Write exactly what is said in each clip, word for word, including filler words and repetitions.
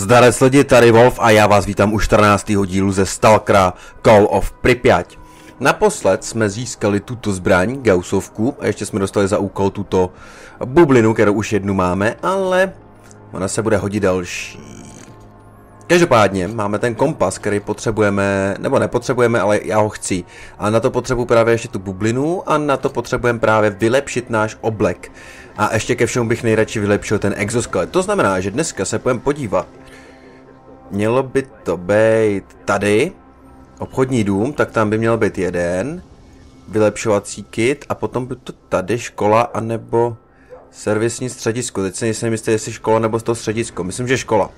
Zdarec lidi, tady Wolf a já vás vítám u čtrnáctého dílu ze stalkera Call of Pripyat. Naposled jsme získali tuto zbraň, Gaussovku, a ještě jsme dostali za úkol tuto bublinu, kterou už jednu máme, ale ona se bude hodit další. Každopádně máme ten kompas, který potřebujeme, nebo nepotřebujeme, ale já ho chci. A na to potřebuji právě ještě tu bublinu a na to potřebujeme právě vylepšit náš oblek. A ještě ke všemu bych nejradši vylepšil ten exoskelet. To znamená, že dneska se půjdeme podívat. Mělo by to být tady. Obchodní dům, tak tam by měl být jeden. Vylepšovací kit a potom by to tady škola anebo servisní středisko. Teď se nejsem jistý, jestli škola nebo to středisko. Myslím, že škola.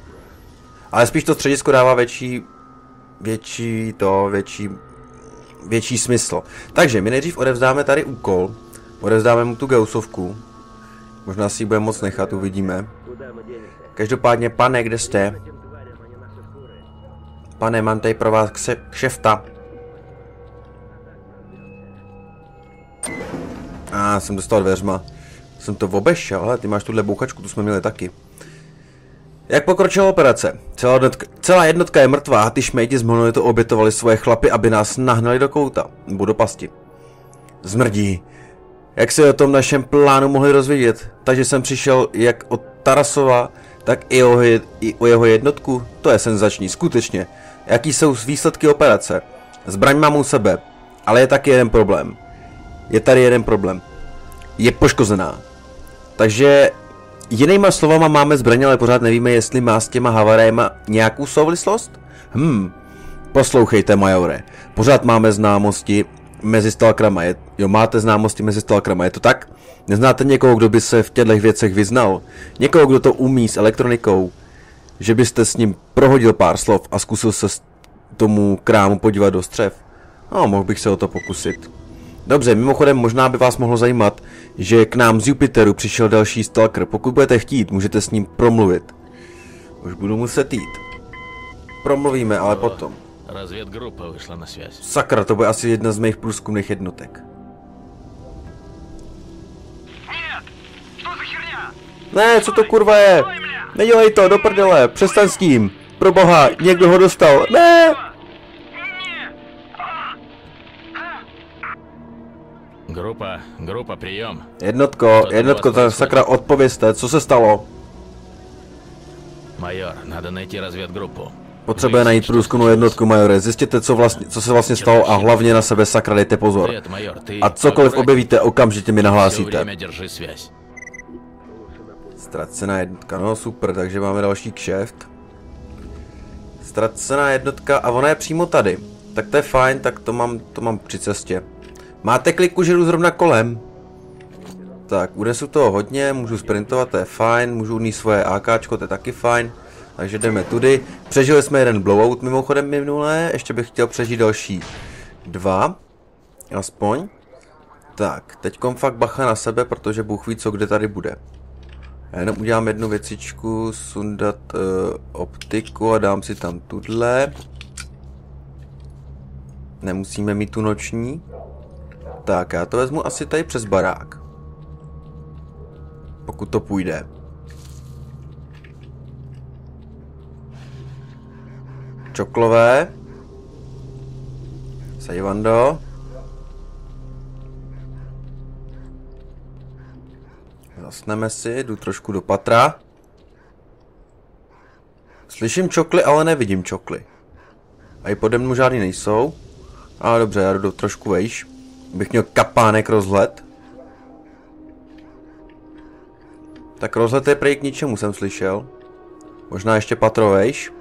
Ale spíš to středisko dává větší, větší to, větší, větší smysl. Takže my nejdřív odevzdáme tady úkol, odevzdáme mu tu Gaussovku. Možná si ji budeme moc nechat, uvidíme. Každopádně, pane, kde jste? Pane, mám tady pro vás kse, kšefta. A ah, jsem dostal dveřma. Jsem to obešel, ale ty máš tuhle bouchačku, tu jsme měli taky. Jak pokročila operace? Celá jednotka, celá jednotka je mrtvá a ty šmejdi z monolitu obětovali svoje chlapy, aby nás nahnali do kouta. Nebo do pasti. Zmrdí. Jak se o tom našem plánu mohli rozvědět? Takže jsem přišel jak od Tarasova, tak i o, i o jeho jednotku. To je senzační, skutečně. Jaký jsou výsledky operace? Zbraň mám u sebe, ale je taky jeden problém. Je tady jeden problém. Je poškozená. Takže... jinýma slovama máme zbraně, ale pořád nevíme, jestli má s těma havarejma nějakou souvislost? Hm, poslouchejte, majore. Pořád máme známosti mezi stalkrama. Je, jo, máte známosti mezi stalkrama, je to tak? Neznáte někoho, kdo by se v těchto věcech vyznal? Někoho, kdo to umí s elektronikou? Že byste s ním prohodil pár slov a zkusil se tomu krámu podívat do střev? No, mohl bych se o to pokusit. Dobře, mimochodem možná by vás mohlo zajímat, že k nám z Jupiteru přišel další stalker. Pokud budete chtít, můžete s ním promluvit. Už budu muset jít. Promluvíme, ale potom. Разведгруппа vyšla na svět. Sakra, to bude asi jedna z mých průzkumných jednotek. Ne, co to kurva je? Nedělej to, do prdele, přestaň s tím. Pro boha, někdo ho dostal. Ne! Grupa, grupa, příjem. Jednotko, jednotko, ta sakra, odpovězte, co se stalo? Major, nada najít rozvědgrupu. Potřebuje najít průzkumnou jednotku, majore. Zjistěte, co, vlastně, co se vlastně stalo a hlavně na sebe sakra dejte pozor. A cokoliv objevíte, okamžitě mi nahlásíte. Ztracená jednotka, no super, takže máme další kšeft. Ztracená jednotka a ona je přímo tady. Tak to je fajn, tak to mám, to mám při cestě. Máte kliku, že jdu zrovna kolem. Tak, unesu toho hodně, můžu sprintovat, to je fajn, můžu unést svoje AKčko, to je taky fajn. Takže jdeme tudy. Přežili jsme jeden blowout mimochodem minulé, ještě bych chtěl přežít další dva. Aspoň. Tak, teďkom fakt bacha na sebe, protože Bůh ví, co kde tady bude. Já jenom udělám jednu věcičku, sundat uh, optiku a dám si tam tudle. Nemusíme mít tu noční. Tak, já to vezmu asi tady přes barák. Pokud to půjde. Čoklové. Sajvando. Zasneme si, jdu trošku do patra. Slyším čokly, ale nevidím čokly. A i pode mnou žádný nejsou. Ale dobře, já jdu trošku vejš. Bych měl kapánek rozhled. Tak rozhled je prej k ničemu, jsem slyšel. Možná ještě patrovejš.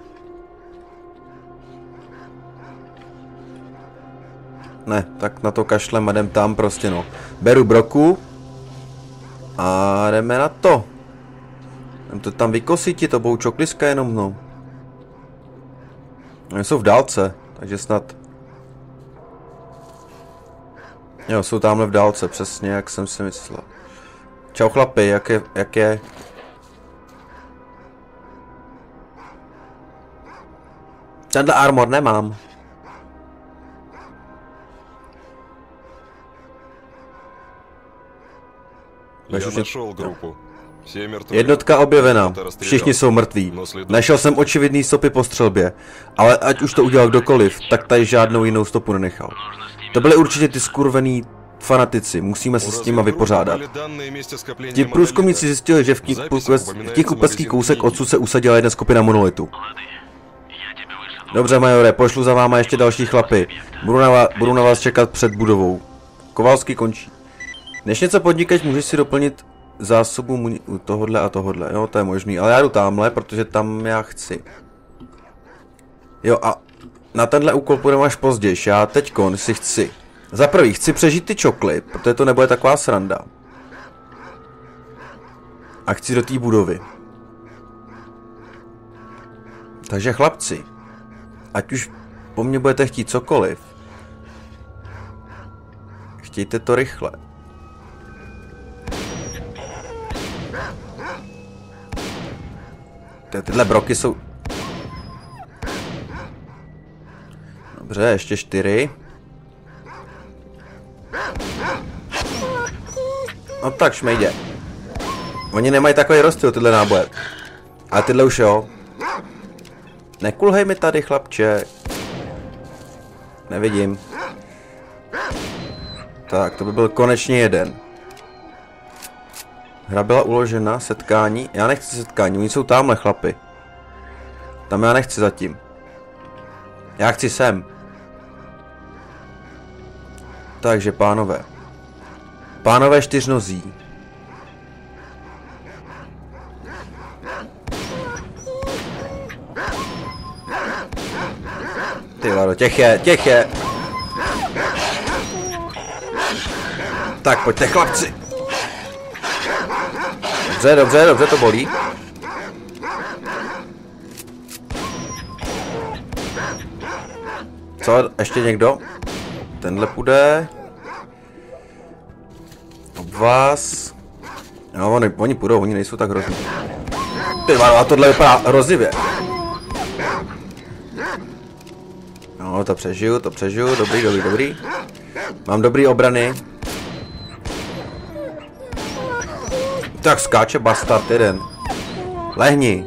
Ne, tak na to kašlem a jdem tam prostě no. Beru broku. A jdeme na to. Jdem to tam vykosit, to budou čokliska jenom no. Oni jsou v dálce, takže snad... Jo, jsou tamhle v dálce, přesně jak jsem si myslel. Čau chlapi, jak je, jak je? Tenhle armor nemám. Já našel grupu. Jednotka objevena. Všichni jsou mrtví. Našel jsem očividný stopy po střelbě, ale ať už to udělal kdokoliv, tak tady žádnou jinou stopu nenechal. To byly určitě ty skurvený fanatici, musíme se s nimi vypořádat. Ti průzkumníci zjistili, že v knihkupecký kousek odsud se usadila jedna skupina monolitu. Dobře, majore, pošlu za váma ještě další chlapy. Budu na, vás, budu na vás čekat před budovou. Kovalský končí. Než něco podnikač, můžeš si doplnit zásobu mu tohodle a tohodle. Jo, to je možný, ale já jdu tamhle, protože tam já chci. Jo, a na tenhle úkol půjdeme až později. Já teďkon si chci. Za prvý, chci přežít ty čokly, protože to nebude taková sranda. A chci do té budovy. Takže chlapci, ať už po mně budete chtít cokoliv, chtějte to rychle. Tyhle broky jsou... Dobře, ještě čtyři. No tak, šmejde. Oni nemají takový rozstyl, tyhle náboje. A tyhle už jo. Nekulhej mi tady, chlapče. Nevidím. Tak, to by byl konečně jeden. Hra byla uložena, setkání. Já nechci setkání, oni jsou tamhle chlapi. Tam já nechci zatím. Já chci sem. Takže pánové. Pánové čtyřnozí. Ty lado, těch je, těch je. Tak pojďte chlapci. Dobře, dobře, dobře, to bolí. Co, ještě někdo? Tenhle půjde. Ob vás. No, oni, oni půjdou, oni nejsou tak hrozný. Ty vado, a tohle vypadá hrozivě. No, to přežiju, to přežiju, dobrý, dobrý, dobrý. Mám dobrý obrany. Tak skáče bastard jeden. Lehni.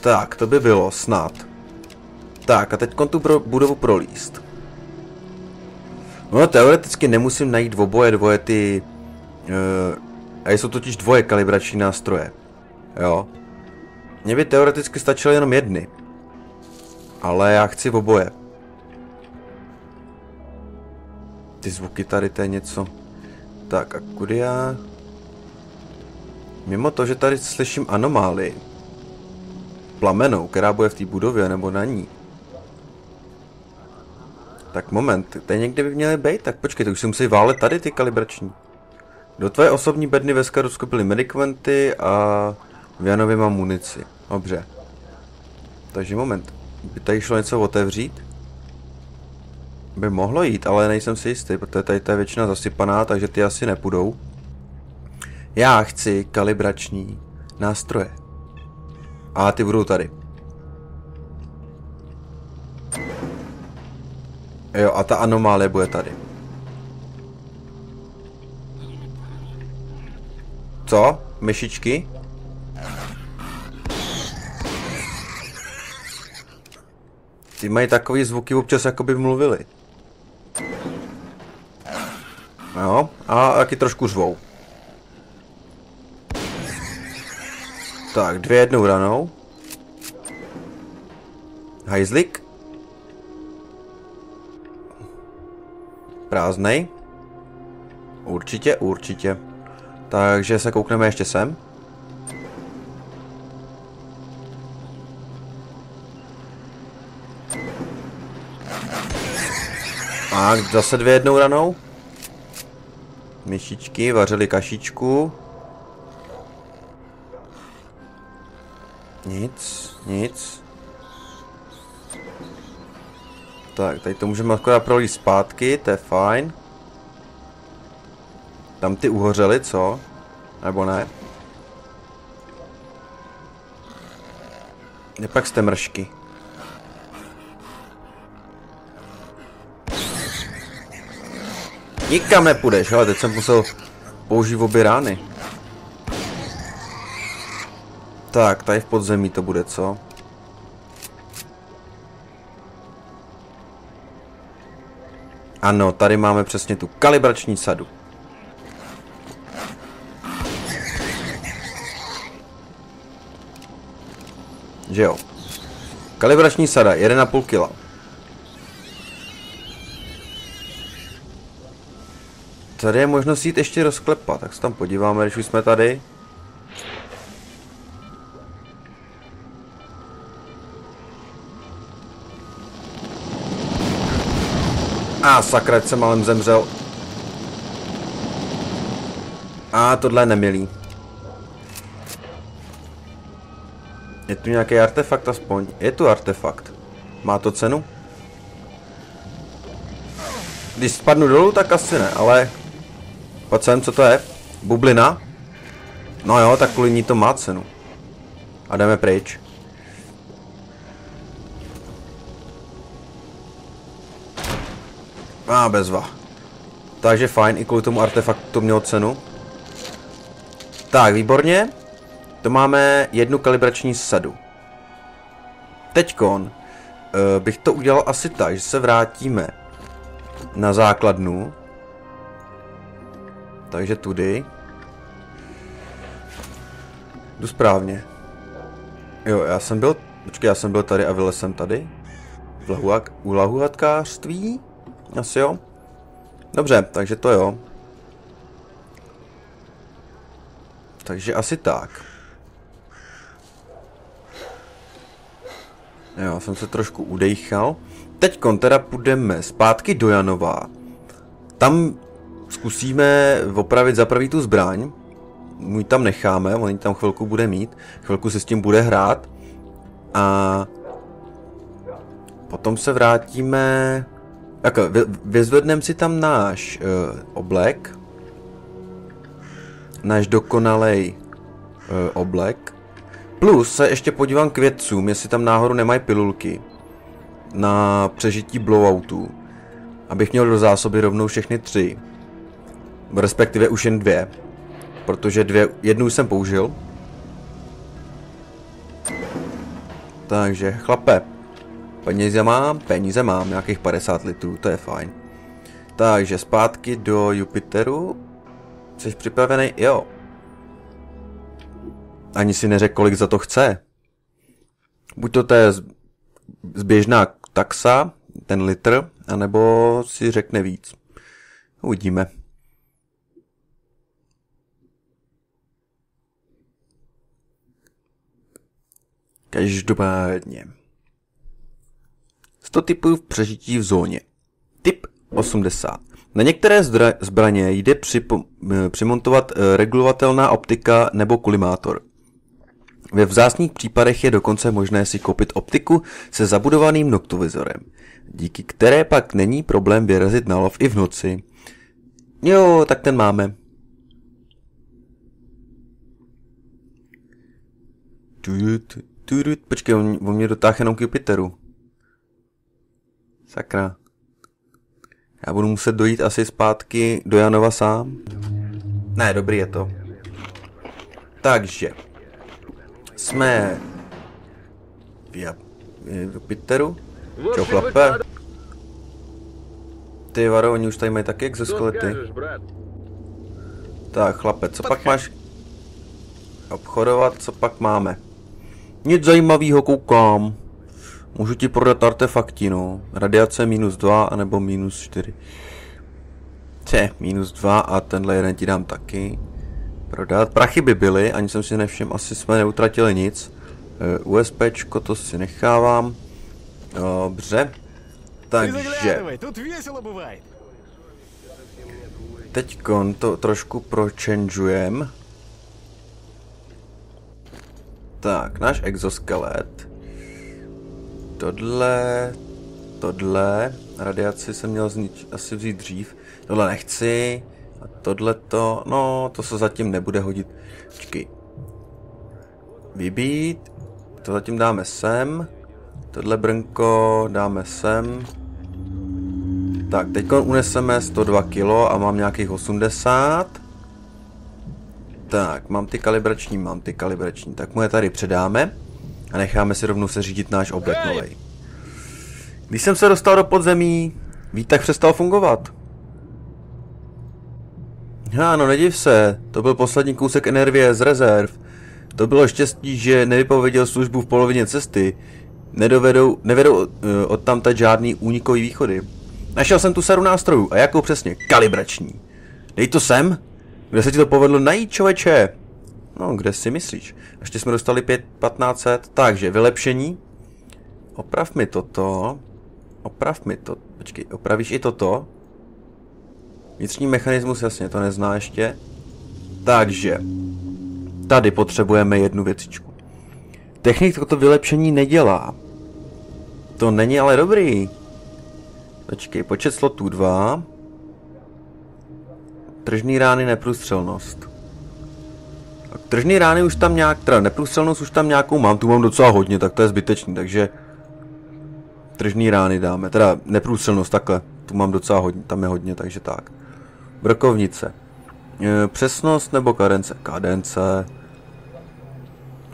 Tak, to by bylo snad. Tak a teď tu pro, budovu prolíst. No teoreticky nemusím najít oboje dvoje ty... Uh, a jsou totiž dvoje kalibrační nástroje. Jo. Mně by teoreticky stačilo jenom jedny. Ale já chci oboje. Ty zvuky tady, to je něco. Tak a kudy já... Mimo to, že tady slyším anomálii plamenou, která bude v té budově nebo na ní. Tak moment, tady někde by měly být, tak počkej, to už si musí válet tady ty kalibrační. Do tvé osobní bedny ve skladu skupily medikamenty a v Janovi mám munici. Dobře. Takže moment, by tady šlo něco otevřít? By mohlo jít, ale nejsem si jistý, protože tady ta je většina zasypaná, takže ty asi nepůjdou. Já chci kalibrační nástroje. A ty budou tady. Jo, a ta anomálie bude tady. Co? Myšičky? Ty mají takový zvuky občas, jako by mluvili. Jo, a taky trošku řvou. Tak, dvě jednou ranou. Hajzlik. Prázdnej. Určitě, určitě. Takže se koukneme ještě sem. A zase dvě jednou ranou. Myšičky vařily kašičku. Nic, nic. Tak, tady to můžeme akorát prolít zpátky, to je fajn. Tam ty uhořely, co? Nebo ne? Kde pak jste mršky? Nikam nepůjdeš, ale teď jsem musel použít obě rány. Tak, tady v podzemí to bude, co? Ano, tady máme přesně tu kalibrační sadu. Že jo. Kalibrační sada, jedna celá pět kila. Tady je možnost jít ještě rozklepat, tak se tam podíváme, když už jsme tady. A ah, sakra, jsem malem zemřel. A ah, tohle je nemilý. Je tu nějaký artefakt aspoň? Je tu artefakt. Má to cenu? Když spadnu dolů, tak asi ne, ale... Pojď sem, co to je? Bublina? No jo, tak kvůli ní to má cenu. A jdeme pryč. A ah, bezva. Takže fajn, i kvůli tomu artefaktu to mělo cenu. Tak, výborně. To máme jednu kalibrační sadu. Teďkon uh, bych to udělal asi tak, že se vrátíme na základnu. Takže tudy. Jdu správně. Jo, já jsem byl... Počkej, já jsem byl tady a vylez jsem tady. U lahuhatkářství? Asi jo. Dobře, takže to jo. Takže asi tak. Jo, jsem se trošku udejchal. Teď teda půjdeme zpátky do Janova. Tam zkusíme opravit zapraví tu zbraň. Můj tam necháme, on tam chvilku bude mít. Chvilku se s tím bude hrát. A potom se vrátíme... Tak, vy, vyzvedneme si tam náš uh, oblek. Náš dokonalej uh, oblek. Plus se ještě podívám k vědcům, jestli tam náhodou nemají pilulky na přežití blowoutů. Abych měl do zásoby rovnou všechny tři. Respektive už jen dvě. Protože dvě, jednu jsem použil. Takže chlape. Peníze mám, peníze mám, nějakých padesát litrů, to je fajn. Takže zpátky do Jupiteru. Jsi připravený? Jo. Ani si neřekl, kolik za to chce. Buď to je zběžná taxa, ten litr, anebo si řekne víc. Uvidíme. Každopádně. sto typů v přežití v zóně. Typ osmdesát. Na některé zbraně jde připo, přimontovat regulovatelná optika nebo kulimátor. Ve vzácných případech je dokonce možné si koupit optiku se zabudovaným noktovizorem, díky které pak není problém vyrazit na lov i v noci. Jo, tak ten máme. Počkej, on, on mě dotáhl jenom k Jupiteru. Sakra. Já budu muset dojít asi zpátky do Janova sám. Ne, dobrý je to. Takže. Jsme... v Jupiteru. Čau, chlape. Ty varo, oni už tady mají taky exoskelety. Tak, chlape, co pak máš obchodovat, co pak máme? Nic zajímavého, koukám. Můžu ti prodat artefakty, no. Radiace minus dva, anebo minus čtyři. Tě, minus dva a tenhle jeden ti dám taky. Prodat. Prachy by byly, ani jsem si nevšiml, asi jsme neutratili nic. USPčko, to si nechávám. Dobře. Takže... Teďkon to trošku prochangeujeme. Tak, náš exoskelet. Tohle, tohle, radiaci jsem měl znič, asi vzít dřív, tohle nechci, a tohle to, no, to se zatím nebude hodit, počkej, vybít, to zatím dáme sem, tohle brnko dáme sem, tak, teď uneseme sto dva kilo a mám nějakých osmdesát, Tak, mám ty kalibrační, mám ty kalibrační. Tak mu je tady předáme a necháme si rovnou seřídit náš oblek novej. Když jsem se dostal do podzemí, výtah přestal fungovat. Já, no nediv se, to byl poslední kousek energie z rezerv. To bylo štěstí, že nevypověděl službu v polovině cesty. Nedovedou, nevedou od, od tamtad žádný únikový východy. Našel jsem tu sadu nástrojů, a jakou přesně? Kalibrační. Dej to sem? Kde se ti to povedlo najít, člověče? No, kde si myslíš? Ještě jsme dostali pět tisíc patnáct set, takže vylepšení. Oprav mi toto. Oprav mi to. Počkej, opravíš i toto? Vnitřní mechanismus, jasně, to nezná ještě. Takže tady potřebujeme jednu věcičku. Technik toto vylepšení nedělá. To není ale dobrý. Počkej, počet slotů dva. Tržní rány, neprůstřelnost. Tak, tržní rány už tam nějak, teda neprůstřelnost už tam nějakou mám, tu mám docela hodně, tak to je zbytečný, takže tržní rány dáme, teda neprůstřelnost takhle, tu mám docela hodně, tam je hodně, takže tak. Brokovnice. E, přesnost nebo kadence? Kadence.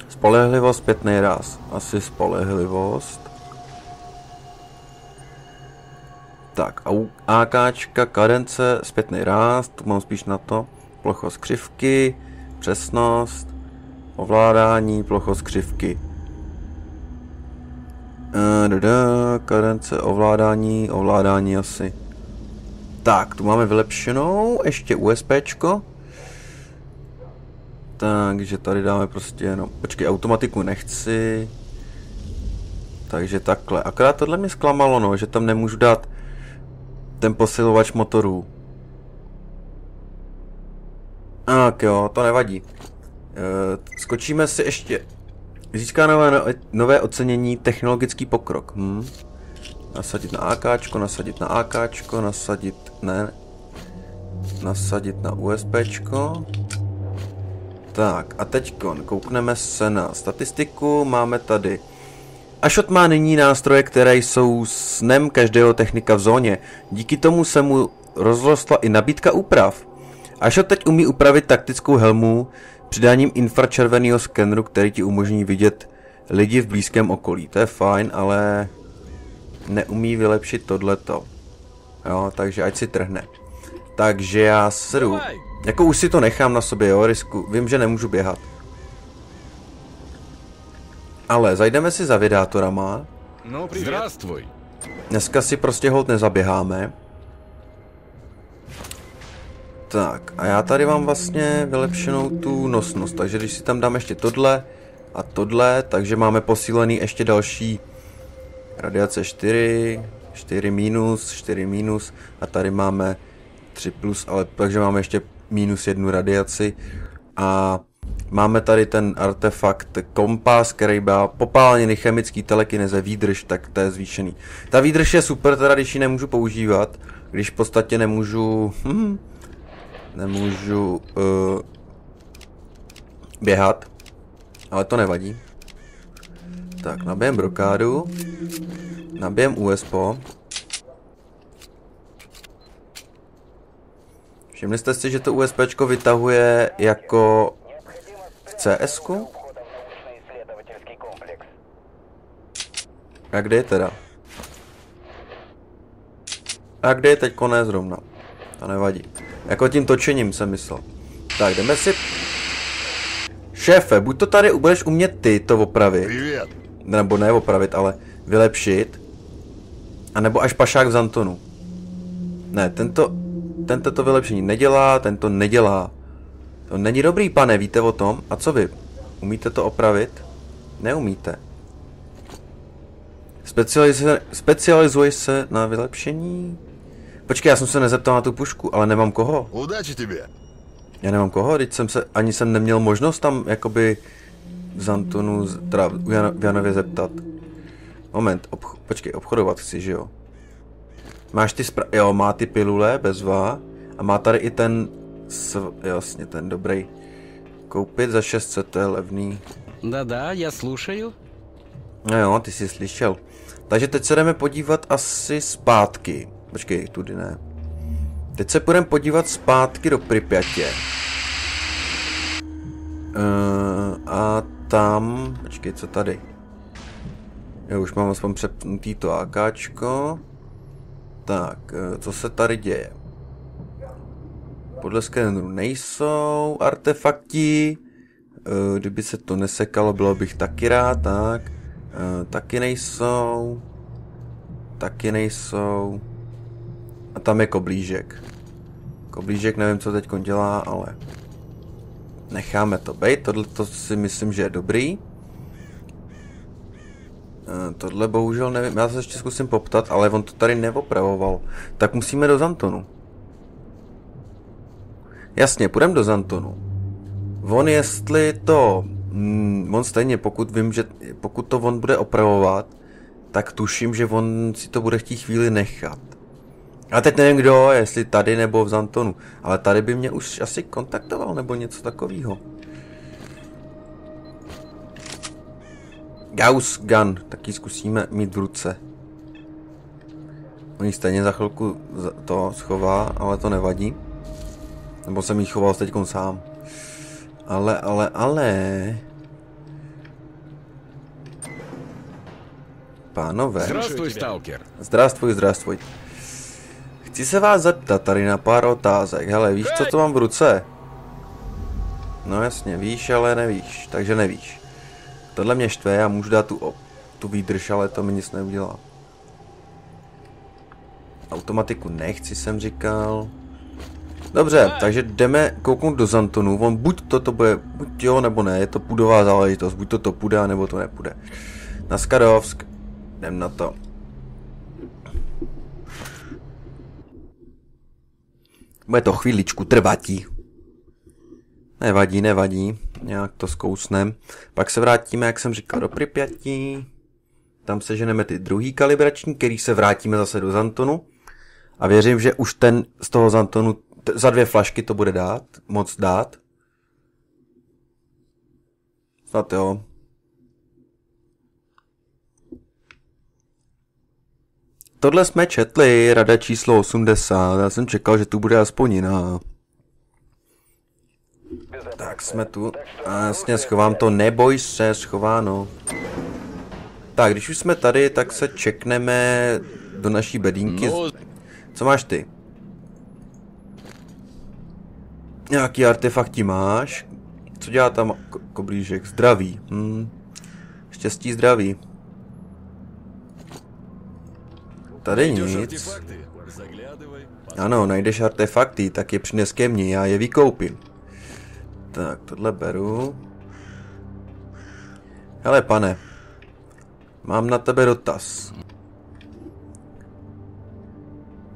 Spolehlivost zpětnej ráz. Asi spolehlivost. Tak, AKčka, kadence, zpětný ráz, tu mám spíš na to. Plochost křivky, přesnost, ovládání, plochost křivky. E, da, da, kadence, ovládání, ovládání asi. Tak, tu máme vylepšenou, ještě USPčko. Takže tady dáme prostě jenom, počkej, automatiku nechci. Takže takhle, akorát tohle mě zklamalo, no, že tam nemůžu dát ten posilovač motorů. Tak jo, to nevadí. E, skočíme si ještě. Získá nové, nové ocenění technologický pokrok. Hm. Nasadit na AKčko, nasadit na AKčko, nasadit ne. Nasadit na USBčko. Tak a teďkon koukneme se na statistiku. Máme tady. Ašot má nyní nástroje, které jsou snem každého technika v zóně. Díky tomu se mu rozrostla i nabídka úprav. Ašot teď umí upravit taktickou helmu přidáním infračerveného skenru, který ti umožní vidět lidi v blízkém okolí. To je fajn, ale neumí vylepšit tohleto. Jo, takže ať si trhne. Takže já sru. Jako už si to nechám na sobě, jo, risku. Vím, že nemůžu běhat. Ale zajdeme si za vydátorama. No, zdravstvuj. Dneska si prostě holt nezaběháme. Tak, a já tady mám vlastně vylepšenou tu nosnost, takže když si tam dám ještě tohle a tohle, takže máme posílený ještě další radiace čtyři, čtyři minus, čtyři minus a tady máme tři plus, ale takže máme ještě minus jednu radiaci a máme tady ten artefakt kompas, který má popálněný chemický telekineze výdrž, tak to je zvýšený. Ta výdrž je super, teda když ji nemůžu používat, když v podstatě nemůžu, hm, nemůžu uh, běhat, ale to nevadí. Tak, nabijem brokádu, nabijem U S P O. Všimli jste si, že to USPčko vytahuje jako C S ku? A kde je teda? A kde je teď konec zrovna? To nevadí. Jako tím točením jsem myslel. Tak jdeme si... Šéfe, buď to tady budeš umět ty to opravit. Nebo ne opravit, ale vylepšit. A nebo až pašák v Zantonu. Ne, tento... Tento to vylepšení nedělá, tento nedělá. To není dobrý, pane, víte o tom? A co vy? Umíte to opravit? Neumíte. Specialize, specializuje se na vylepšení? Počkej, já jsem se nezeptal na tu pušku, ale nemám koho. Udači tebe. Já nemám koho, teď jsem se, ani jsem neměl možnost tam, jakoby, z Antonu, teda u Jano, Janově zeptat. Moment, obch, počkej, obchodovat chci, že jo? Máš ty spra... Jo, má ty pilule, bezva. A má tady i ten... Sv... Jasně, ten dobrý. Koupit za šest set, to je levný. Da, da, já slušaju. No jo, ty jsi slyšel. Takže teď se jdeme podívat asi zpátky. Počkej, tudy ne. Teď se půjdeme podívat zpátky do Pripyatě. Uh, a tam... Počkej, co tady? Já už mám aspoň přepnutý to AKčko. Tak, uh, co se tady děje? Podle skeneru nejsou artefakti. Uh, kdyby se to nesekalo, bylo bych taky rád. Tak, uh, taky nejsou. Taky nejsou. A tam je koblížek. Koblížek nevím, co teď dělá, ale... Necháme to být, tohle si myslím, že je dobrý. E, tohle bohužel nevím, já se ještě zkusím poptat, ale on to tady neopravoval. Tak musíme do Zantonu. Jasně, půjdeme do Zantonu. On jestli to... Mm, on stejně, pokud vím, že pokud to on bude opravovat, tak tuším, že on si to bude chtít chvíli nechat. A teď nevím kdo, jestli tady nebo v Zantonu, ale tady by mě už asi kontaktoval nebo něco takového. Gauss Gun, taky zkusíme mít v ruce. On ji stejně za chvilku to schová, ale to nevadí. Nebo jsem ji choval teď sám. Ale, ale, ale... Pánové... Zdravstvuj, Stalker. Zdravstvuj, zdravstvuj. Chci se vás zeptat tady na pár otázek. Hele, víš, co to mám v ruce? No jasně, víš, ale nevíš, takže nevíš. Tohle mě štve, já můžu dát tu, tu výdrž, ale to mi nic neudělá. Automatiku nechci, jsem říkal. Dobře, takže jdeme kouknout do Zantonu. On buď to, to bude, buď jo, nebo ne, je to půdová záležitost. Buď to to půjde, nebo to nepůjde. Na Skadovsk, jdem na to. Bude to chvíličku trvatí. Nevadí, nevadí. Nějak to zkousnem. Pak se vrátíme, jak jsem říkal, do Pripyati. Tam seženeme ty druhý kalibrační, který se vrátíme zase do Zantonu. A věřím, že už ten z toho Zantonu za dvě flašky to bude dát. Moc dát. Snad jo. Tohle jsme četli, rada číslo osmdesát, já jsem čekal, že tu bude aspoň jiná. Tak jsme tu, a jasně, schovám to, neboj se, schováno. Tak, když už jsme tady, tak se čekneme do naší bedínky. Co máš ty? Nějaký artefakty máš? Co dělá tam ko koblížek? Zdraví. Hm. Štěstí, zdraví. Tady nic. Ano, najdeš artefakty, tak je přines ke mně, já je vykoupím. Tak, tohle beru. Hele, pane. Mám na tebe dotaz.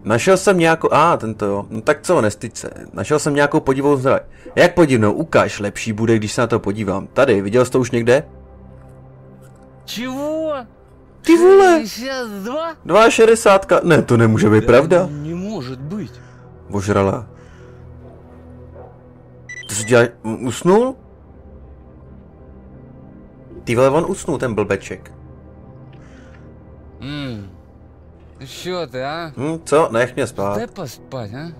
Našel jsem nějakou... A, ah, tento jo. No tak co, nestyď se. Našel jsem nějakou podivnou zbraň. Jak podivnou? Ukáž, lepší bude, když se na to podívám. Tady, viděl jsi to už někde? Čeho? Ty vole! dva šedesát. Ne, to nemůže být pravda. Nemůže být. Ožrala. To se dělá... Usnul? Ty vole, on usnul, ten blbeček. Hmm. Co ty, a? Hm, co? Nech mě spát. Jde pospat, a?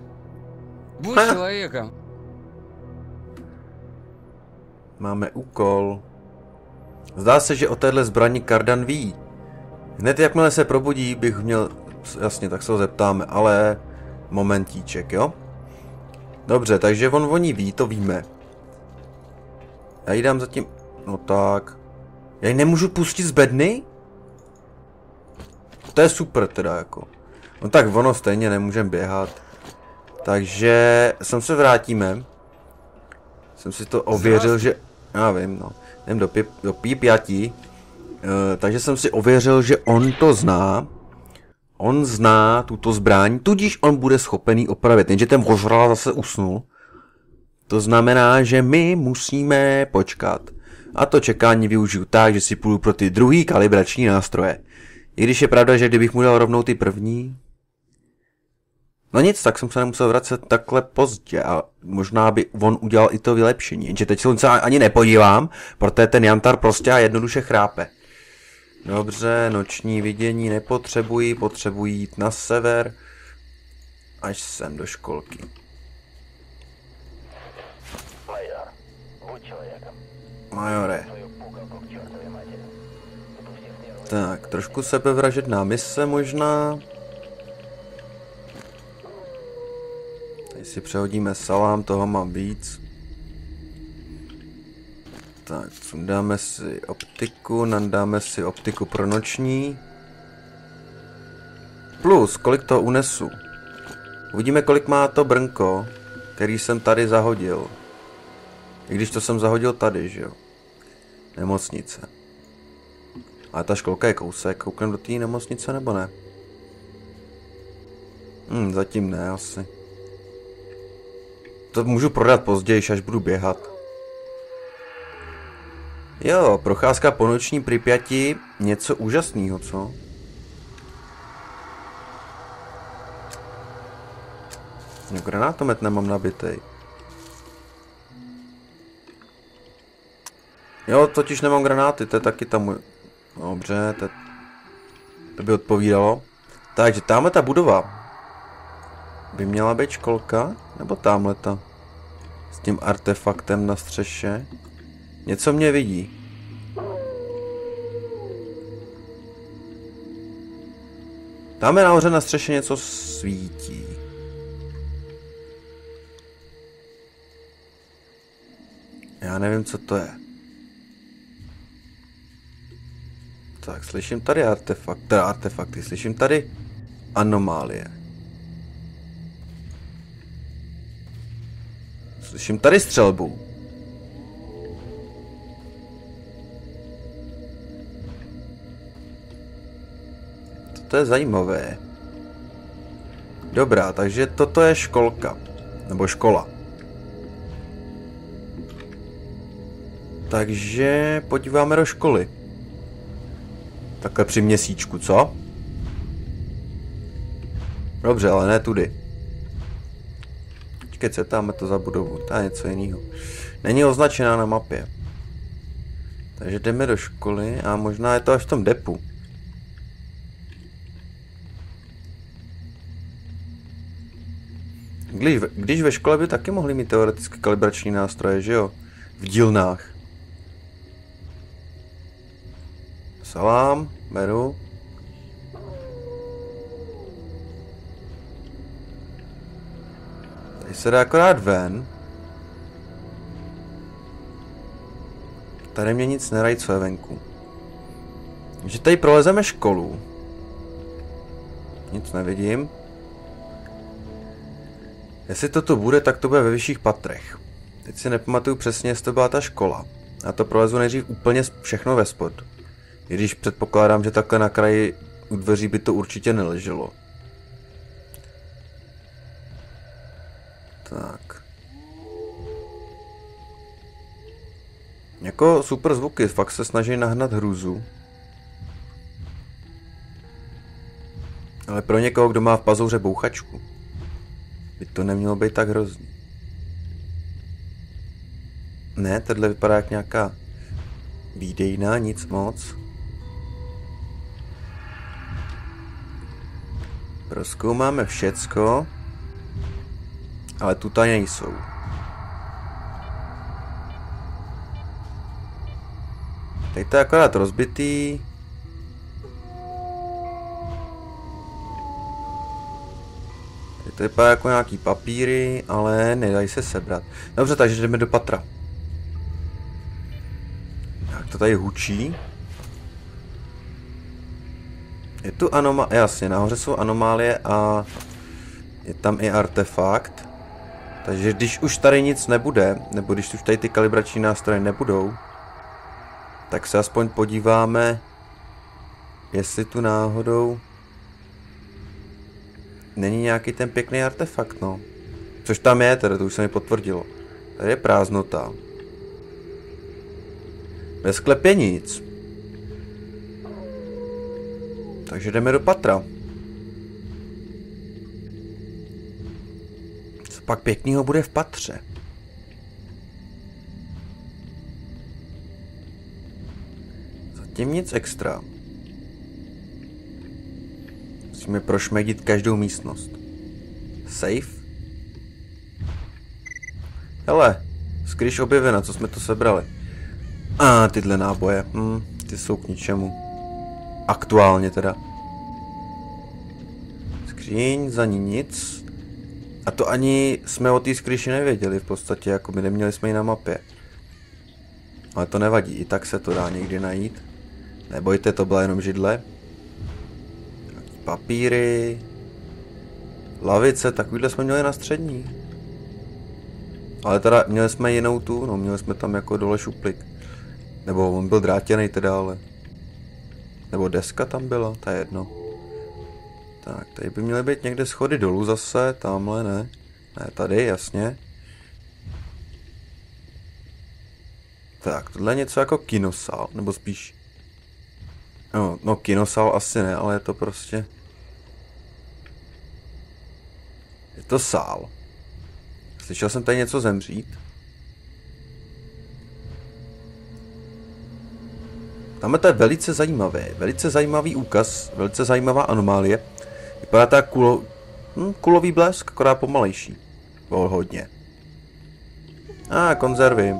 Buď člověkem. Máme úkol. Zdá se, že o téhle zbraní Kardan ví. Hned jakmile se probudí, bych měl... Jasně, tak se ho zeptáme, ale... Momentíček, jo? Dobře, takže on voní ví, to víme. Já jí dám zatím... No tak... Já ji nemůžu pustit z bedny? To je super teda, jako. No tak ono stejně nemůžeme běhat. Takže... Sem se vrátíme. Jsem si to ověřil, že... Já vím, no. Jdem do, pip, do Pipyati. E, takže jsem si ověřil, že on to zná. On zná tuto zbraň, tudíž on bude schopený opravit. Jenže ten ožral zase usnul. To znamená, že my musíme počkat. A to čekání využiju tak, že si půjdu pro ty druhý kalibrační nástroje. I když je pravda, že kdybych mu dal rovnou ty první... No nic, tak jsem se nemusel vracet takhle pozdě a možná by on udělal i to vylepšení, jenže teď se ani nepodívám, protože ten jantar prostě a jednoduše chrápe. Dobře, noční vidění nepotřebuji, potřebuji jít na sever, až sem do školky. Major, buď člověkem. majore. Tak, trošku sebevražedná mise možná. Tady si přehodíme salám, toho mám víc. Tak, sundáme si optiku, nandáme si optiku pro noční. Plus, kolik to unesu. Uvidíme, kolik má to brnko, který jsem tady zahodil. I když to jsem zahodil tady, že jo. Nemocnice. Ale ta školka je kousek, kouknem do té nemocnice nebo ne? Hm, zatím ne asi. To můžu prodat později, až budu běhat. Jo, procházka po noční Pripyati, něco úžasného, co? No, granátomet nemám nabitej. Jo, totiž nemám granáty, to je taky tam můj... Dobře, to... to by odpovídalo. Takže tamhle ta budova by měla být školka, nebo tamhle ta? S tím artefaktem na střeše. Něco mě vidí. Tam je nahoře na střeše něco svítí. Já nevím, co to je. Tak, slyším tady artefakt, teda artefakty, slyším tady anomálie. Slyším tady střelbu. To je zajímavé. Dobrá, takže toto je školka. Nebo škola. Takže podíváme do školy. Takhle při měsíčku, co? Dobře, ale ne tudy. Počkej, co tam je to za budovu? To je něco jiného. Není označená na mapě. Takže jdeme do školy a možná je to až v tom depu. Když, když ve škole by taky mohli mít teoreticky kalibrační nástroje, že jo? V dílnách. Salám, beru. Tady se dá akorát ven. Tady mě nic nerají, co je venku. Takže tady prolezeme školu. Nic nevidím. Jestli toto bude, tak to bude ve vyšších patrech. Teď si nepamatuju přesně, jestli to byla ta škola. Já to prolezu nejdřív úplně všechno ve spod. I když předpokládám, že takhle na kraji u dveří by to určitě neleželo. Tak. Jako super zvuky, fakt se snaží nahnat hrůzu. Ale pro někoho, kdo má v pazouře bouchačku, by to nemělo být tak hrozný. Ne, tohle vypadá jak nějaká výdejná, nic moc. Prozkoumáme všecko, ale tu tady nejsou. Teď to je akorát rozbitý. To vypadá jako nějaký papíry, ale nedají se sebrat. Dobře, takže jdeme do patra. Jak to tady hučí. Je tu anomálie, jasně, nahoře jsou anomálie a je tam i artefakt. Takže když už tady nic nebude, nebo když už tady ty kalibrační nástroje nebudou, tak se aspoň podíváme, jestli tu náhodou není nějaký ten pěkný artefakt, no. Což tam je, teda to už se mi potvrdilo. Tady je prázdnota. Ve sklepě nic. Takže jdeme do patra. Co pak pěknýho bude v patře? Zatím nic extra. Musíme prošmedit každou místnost. Safe? Hele, skryš objevena, co jsme to sebrali. A tyhle náboje, hm, ty jsou k ničemu. Aktuálně teda. Skříň, za ní nic. A to ani jsme o té skříši nevěděli v podstatě, jako my neměli jsme ji na mapě. Ale to nevadí, i tak se to dá někdy najít. Nebojte, to byla jenom židle. Papíry. Lavice, takovýhle jsme měli na střední. Ale teda měli jsme jinou tu, no měli jsme tam jako dole šuplik. Nebo on byl drátěnej teda, ale... Nebo deska tam byla, ta je jedno. Tak, tady by měly být někde schody dolů zase, tamhle ne. Ne, tady, jasně. Tak, tohle je něco jako kinosál, nebo spíš... No, no kinosál asi ne, ale je to prostě... Je to sál. Slyšel jsem tady něco zemřít. Tam to je velice zajímavé, velice zajímavý úkaz, velice zajímavá anomálie. Vypadá ta kulo, hm, kulový blesk, akorát pomalejší. Bol hodně. A ah, konzervy.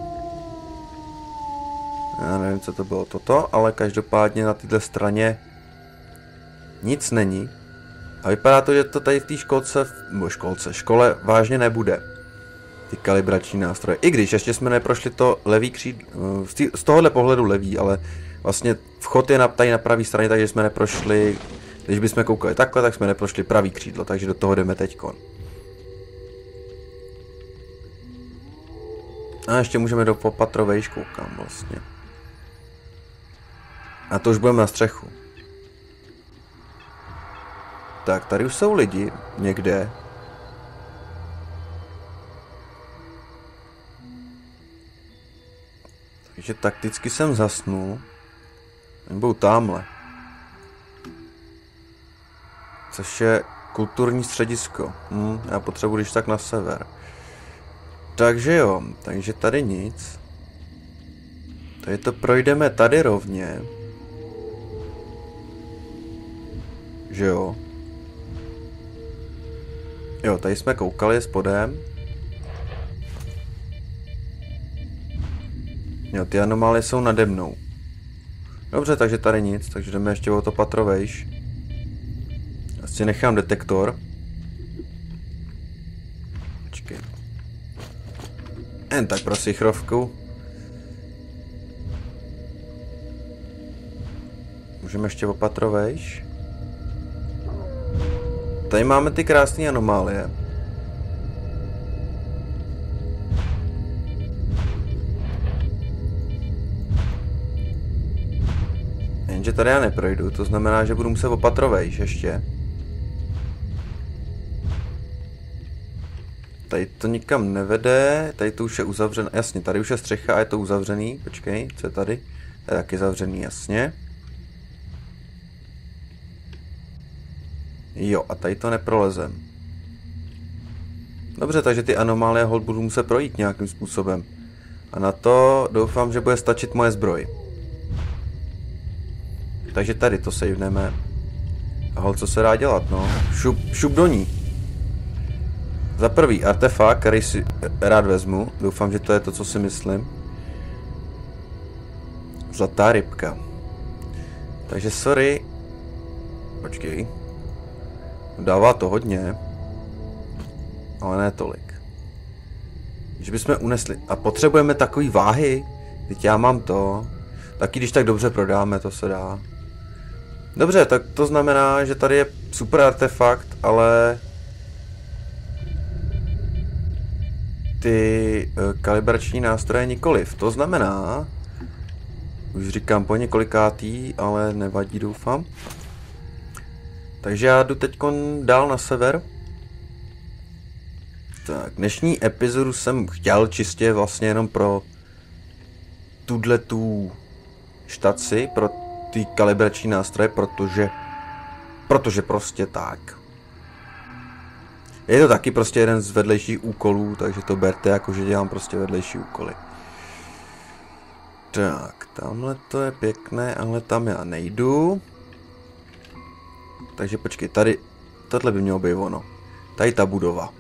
Já nevím, co to bylo toto, ale každopádně na této straně nic není. A vypadá to, že to tady v té školce, nebo školce, škole vážně nebude. Ty kalibrační nástroje. I když ještě jsme neprošli to levý křídlo, z tohohle pohledu levý, ale vlastně vchod je na, tady na pravý straně, takže jsme neprošli, když bychom koukali takhle, tak jsme neprošli pravý křídlo, takže do toho jdeme teďkon. A ještě můžeme do popatrovejš, koukám vlastně. A to už budeme na střechu. Tak, tady už jsou lidi někde. Takže takticky jsem zasnul. Oni budou tamhle. Což je kulturní středisko. Hm, já potřebuji když tak na sever. Takže jo, takže tady nic. Tady to projdeme tady rovně. Že jo. Jo, tady jsme koukali spodem. Jo, ty anomálie jsou nade mnou. Dobře, takže tady nic, takže jdeme ještě o to patro vejš. Asi nechám detektor. Počkej. Jen tak pro sichrovku. Můžeme ještě o patro vejš. Tady máme ty krásné anomálie. Jenže tady já neprojdu, to znamená, že budu muset opatrovejš ještě. Tady to nikam nevede, tady to už je uzavřené, jasně, tady už je střecha a je to uzavřený, počkej, co je tady? To je taky zavřený, jasně. Jo, a tady to neprolezem. Dobře, takže ty anomálie hol budu muset projít nějakým způsobem. A na to doufám, že bude stačit moje zbroj. Takže tady to saveneme. A hol, co se dá dělat, no? Šup, šup do ní. Za prvý artefakt, který si rád vezmu. Doufám, že to je to, co si myslím. Zlatá rybka. Takže sorry. Počkej. Dává to hodně, ale ne tolik. Že bychom unesli. A potřebujeme takové váhy. Teď já mám to. Taky když tak dobře prodáme, to se dá. Dobře, tak to znamená, že tady je super artefakt, ale... Ty kalibrační nástroje nikoliv. To znamená... Už říkám po několikátý, ale nevadí, doufám. Takže já jdu teď dál na sever. Tak, dnešní epizodu jsem chtěl čistě vlastně jenom pro tuhle tu štaci, pro ty kalibrační nástroje, protože protože prostě tak. Je to taky prostě jeden z vedlejších úkolů, takže to berte jako, že dělám prostě vedlejší úkoly. Tak, tamhle to je pěkné, ale tam já nejdu. Takže počkej, tady, tohle by mělo být ono. Tady ta budova.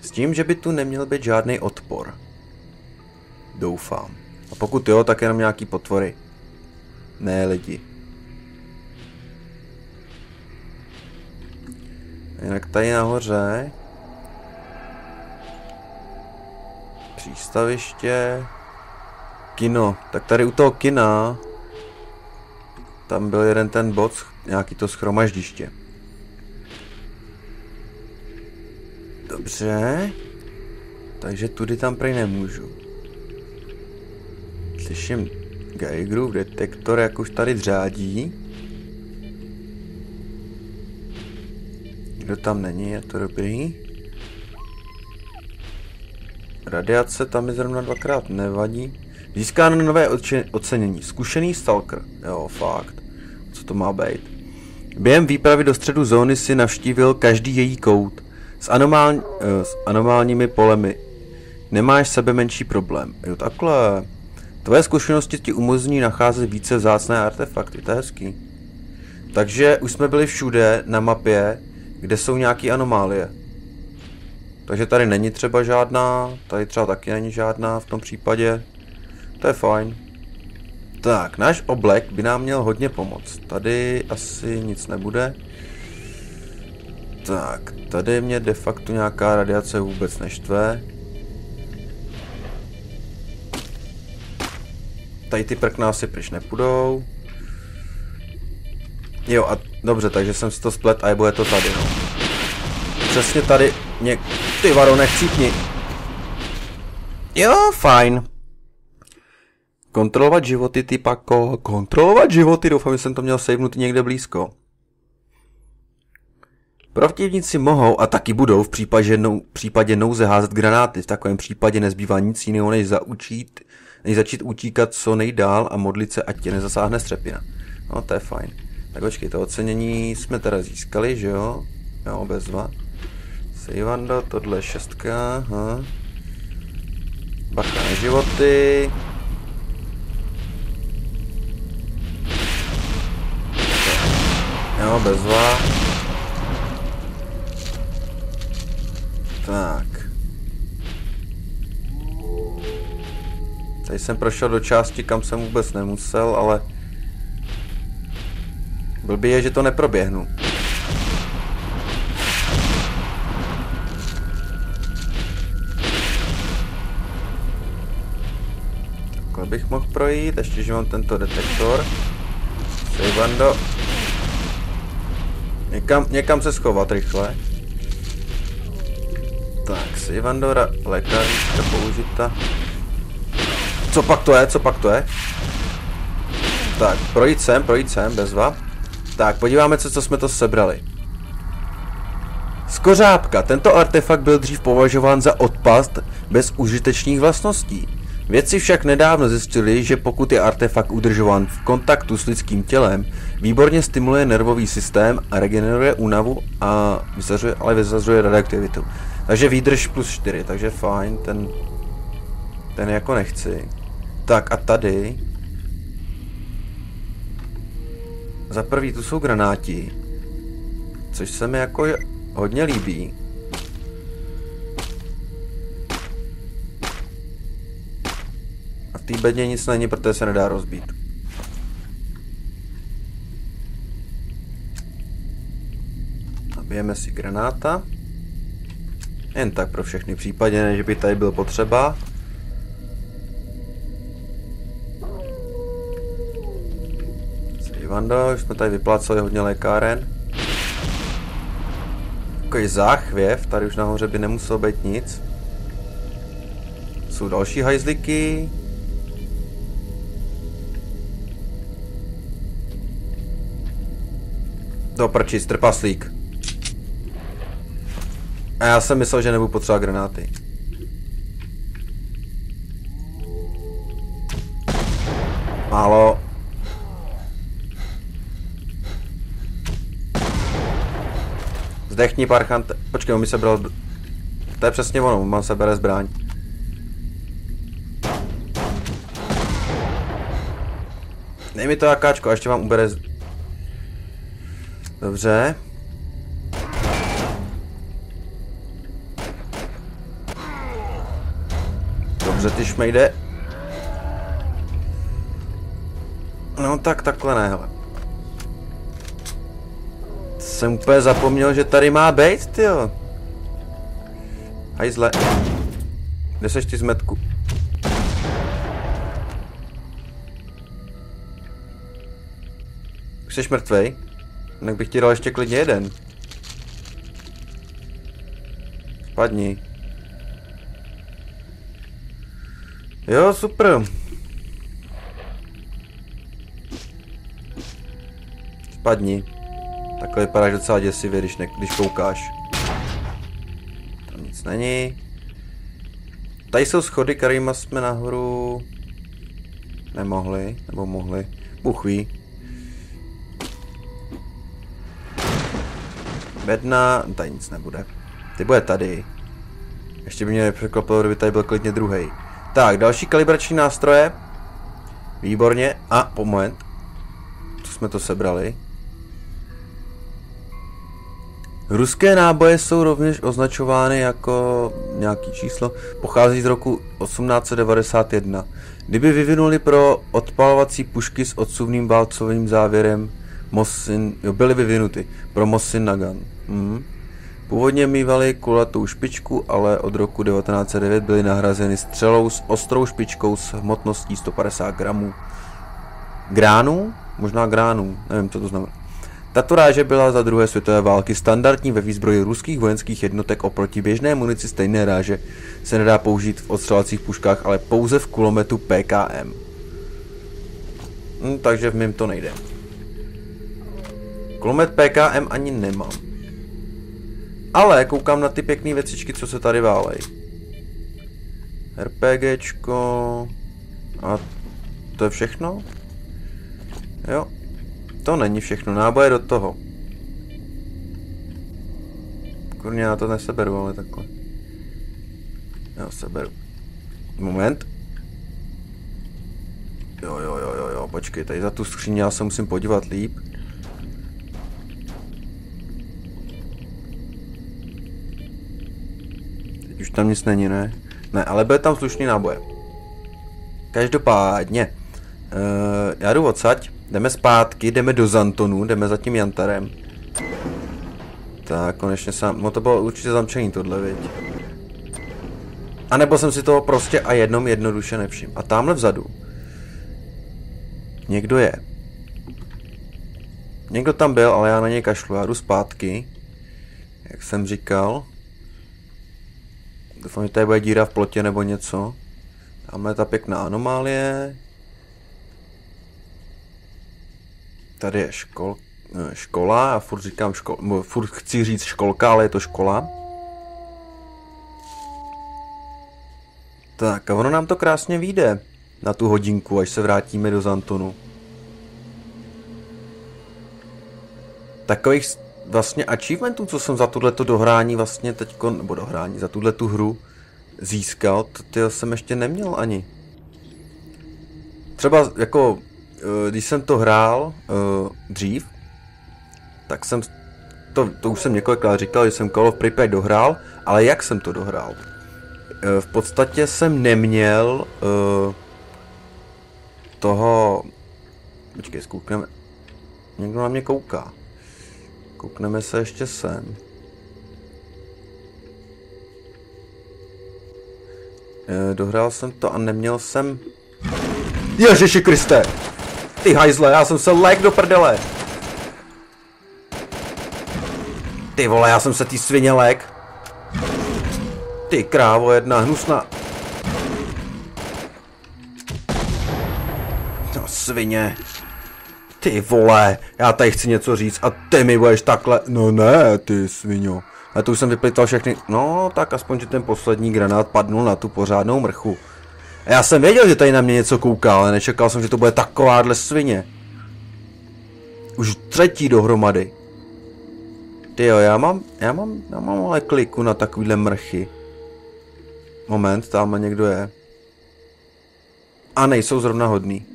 S tím, že by tu neměl být žádný odpor. Doufám. A pokud jo, tak jenom nějaký potvory. Ne lidi. Jinak tady nahoře. Přístaviště. Kino. Tak tady u toho kina. Tam byl jeden ten bod, nějaký to shromaždiště. Dobře. Takže tudy tam prej nemůžu. Slyším Geigerův detektor, jak už tady řádí. Kdo tam není, je to dobrý. Radiace tam mi zrovna dvakrát nevadí. Získáno nové ocenění. Zkušený stalker. Jo, fakt. Co to má být? Během výpravy do středu zóny si navštívil každý její kout. S, anomál, s anomálními polemi nemáš sebe menší problém. Jo, takhle. Tvoje zkušenosti ti umožní nacházet více vzácné artefakty. To je hezký. Takže už jsme byli všude na mapě, kde jsou nějaké anomálie. Takže tady není třeba žádná, tady třeba taky není žádná v tom případě. To je fajn. Tak, náš oblek by nám měl hodně pomoct. Tady asi nic nebude. Tak, tady mě de facto nějaká radiace vůbec neštve. Tady ty prkná si pryč nepůjdou. Jo, a dobře, takže jsem si to splet a bude to tady, no. Přesně tady mě... Ty varo, nechcípni. Jo, fajn. Kontrolovat životy, ty pako. Kontrolovat životy, doufám, že jsem to měl savenutý někde blízko. Protivníci mohou a taky budou v případě, nou, v případě nouze házet granáty. V takovém případě nezbývá nic jiného, než, zaučít, než začít utíkat co nejdál a modlit se, ať tě nezasáhne střepina. No, to je fajn. Tak počkej, to ocenění jsme teda získali, že jo? Jo, bezva. Sejvanda, tohle je šestka. Aha. Bacha na životy. Jo, bezva. Tak. Tady jsem prošel do části, kam jsem vůbec nemusel, ale... Blbý je, že to neproběhnu. Takhle bych mohl projít, ještě že mám tento detektor. Sejvando. Někam, někam se schovat rychle. Tak, Sivandora, lékaříčka použita. Co pak to je, co pak to je? Tak, projít sem, projít sem, bezva. Tak, podíváme se, co jsme to sebrali. Skořápka. Tento artefakt byl dřív považován za odpad bez užitečných vlastností. Vědci však nedávno zjistili, že pokud je artefakt udržován v kontaktu s lidským tělem, výborně stimuluje nervový systém a regeneruje únavu a vyzařuje, ale vyzařuje radioaktivitu. Takže výdrž plus čtyři, takže fajn, ten, ten jako nechci. Tak a tady. Za prvý tu jsou granáti, což se mi jako hodně líbí. A v té bedně nic není, protože se nedá rozbít. Nabijeme si granáta. Jen tak pro všechny případy, ne, že by tady byl potřeba. Sejvando, už jsme tady vyplácali hodně lékáren. Takový záchvěv, tady už nahoře by nemuselo být nic. Jsou další hajzliky. Do prčic, trpaslík. A já jsem myslel, že nebudu potřebovat granáty. Málo. Zdechni, parchant. Počkej, on mi sebral... To je přesně ono, mám sebere zbraň. Dej mi to jakáčko, a ještě vám ubere... Z... Dobře. Dobře, ty šmejde. No tak takhle ne, hele. Jsem úplně zapomněl, že tady má bejt, tyjo. Hajzle. Kde seš ty, zmetku? Už jsi mrtvej? Tak bych ti dal ještě klidně jeden. Padni. Jo, super. Spadni. Takhle vypadáš docela děsivě, když, ne, když koukáš. Tam nic není. Tady jsou schody, kterými jsme nahoru nemohli, nebo mohli. Bůh ví. Bedna, tady nic nebude. Ty bude tady. Ještě by mě nepřekvapilo, kdyby tady byl klidně druhý. Tak, další kalibrační nástroje. Výborně. A, moment. Co jsme to sebrali? Ruské náboje jsou rovněž označovány jako nějaký číslo. Pochází z roku osmnáct set devadesát jedna. Kdyby vyvinuli pro odpalovací pušky s odsuvným válcovým závěrem Mosin, jo, byly vyvinuty pro Mosin Nagan. Mhm. Původně mývali kulatou špičku, ale od roku devatenáct set devět byly nahrazeny střelou s ostrou špičkou s hmotností sto padesát gramů. Gránů? Možná gránů, nevím, co to znamená. Tato ráže byla za druhé světové války standardní ve výzbroji ruských vojenských jednotek, oproti běžné munici stejné ráže se nedá použít v odstřelovacích puškách, ale pouze v kulometu P K M. Hm, takže v mém to nejde. Kulomet P K M ani nemám. Ale koukám na ty pěkné věcičky, co se tady válej. RPGčko... A to je všechno? Jo. To není všechno, náboje do toho. Kurně, já to neseberu, ale takhle. Já seberu. Moment. Jo, jo, jo, jo, jo, počkej, tady za tu skříň já se musím podívat líp. Teď už tam nic není, ne? Ne, ale bude tam slušný náboje. Každopádně. Uh, já jdu odsaď. Jdeme zpátky, jdeme do Zantonu, jdeme za tím jantarem. Tak, konečně sám... No to bylo určitě zamčení tohle, viď? A nebo jsem si toho prostě a jednom jednoduše nevšiml. A tamhle vzadu někdo je. Někdo tam byl, ale já na něj kašlu, já jdu zpátky. Jak jsem říkal. Doufám, že tady bude díra v plotě nebo něco. Tamhle je ta pěkná anomálie. Tady je škol, škola a furt říkám škol, furt chci říct školka, ale je to škola. Tak a ono nám to krásně vyjde na tu hodinku, až se vrátíme do Zantonu. Takových vlastně achievementů, co jsem za tohleto dohrání vlastně teďko, nebo dohrání, za tuhletu hru získal, to tyjo jsem ještě neměl ani. Třeba jako... Když jsem to hrál uh, dřív, tak jsem, to, to už jsem několikrát říkal, že jsem Call of Pripyat dohrál, ale jak jsem to dohrál? Uh, v podstatě jsem neměl uh, toho, počkej, zkoukneme, někdo na mě kouká, koukneme se ještě sem. Uh, dohrál jsem to a neměl jsem, Ježiši Kriste! Ty hajzle, já jsem se lék do prdele. Ty vole, já jsem se tý svině lék. Ty krávo jedna, hnusná. No svině. Ty vole, já tady chci něco říct a ty mi budeš takhle. No ne, ty sviňo. A to už jsem vyplýtal všechny. No tak aspoň, že ten poslední granát padnul na tu pořádnou mrchu. Já jsem věděl, že tady na mě něco kouká, ale nečekal jsem, že to bude takováhle svině. Už třetí dohromady. Tyjo, já mám, já mám, já mám ale kliku na takovýhle mrchy. Moment, tam někdo je. A nejsou zrovna hodný.